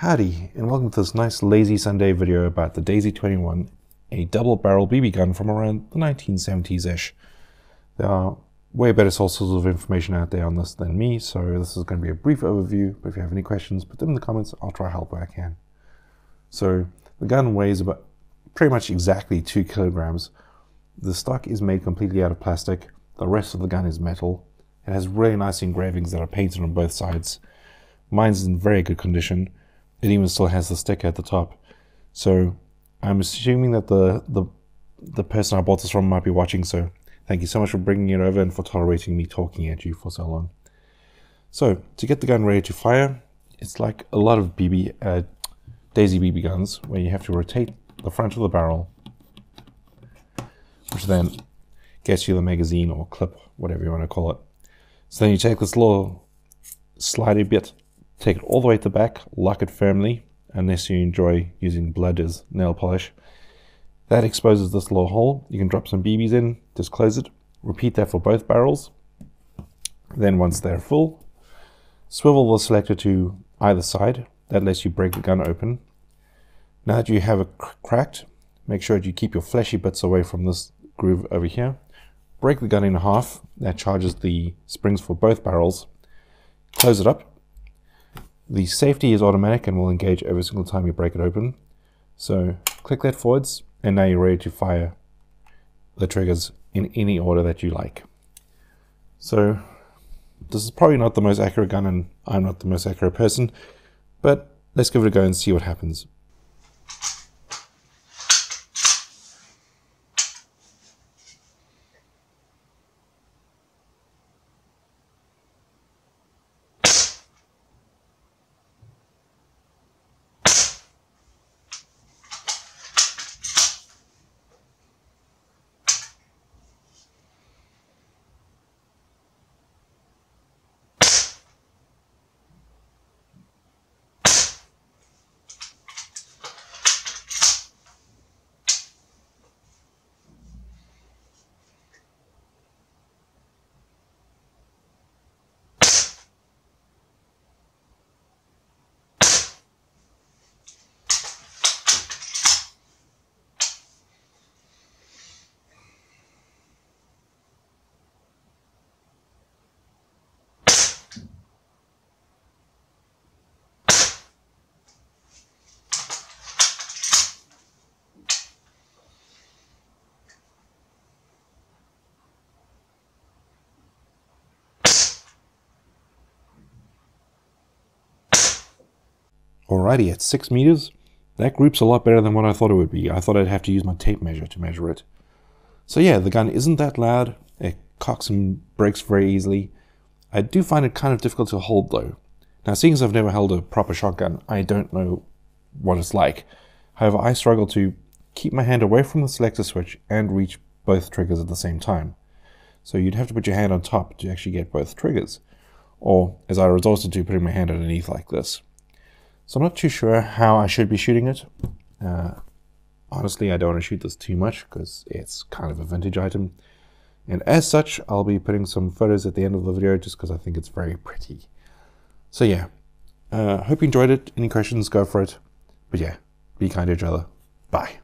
Howdy, and welcome to this nice lazy Sunday video about the Daisy 21, a double-barrel BB gun from around the 1970s-ish. There are way better sources of information out there on this than me, so this is going to be a brief overview, but if you have any questions, put them in the comments, I'll try to help where I can. So, the gun weighs about pretty much exactly 2 kilograms. The stock is made completely out of plastic, the rest of the gun is metal. It has really nice engravings that are painted on both sides. Mine's in very good condition. It even still has the sticker at the top. So I'm assuming that the person I bought this from might be watching, so thank you so much for bringing it over and for tolerating me talking at you for so long. So to get the gun ready to fire, it's like a lot of Daisy BB guns, where you have to rotate the front of the barrel, which then gets you the magazine or clip, whatever you want to call it. So then you take this little slidey bit, take it all the way to the back, lock it firmly, unless you enjoy using blood as nail polish. That exposes this little hole. You can drop some BBs in, just close it, repeat that for both barrels. Then once they're full, swivel the selector to either side. That lets you break the gun open. Now that you have it cracked, make sure that you keep your fleshy bits away from this groove over here. Break the gun in half. That charges the springs for both barrels. Close it up. The safety is automatic and will engage every single time you break it open. So click that forwards, and now you're ready to fire the triggers in any order that you like. So this is probably not the most accurate gun, and I'm not the most accurate person, but let's give it a go and see what happens. Alrighty, at 6 meters, that group's a lot better than what I thought it would be. I thought I'd have to use my tape measure to measure it. So yeah, the gun isn't that loud. It cocks and breaks very easily. I do find it kind of difficult to hold though. Now, seeing as I've never held a proper shotgun, I don't know what it's like. However, I struggle to keep my hand away from the selector switch and reach both triggers at the same time. So you'd have to put your hand on top to actually get both triggers. Or, as I resorted to, putting my hand underneath like this. So I'm not too sure how I should be shooting it. Honestly, I don't want to shoot this too much because it's kind of a vintage item. And as such, I'll be putting some photos at the end of the video just because I think it's very pretty. So yeah, hope you enjoyed it. Any questions, go for it. But yeah, be kind to each other. Bye.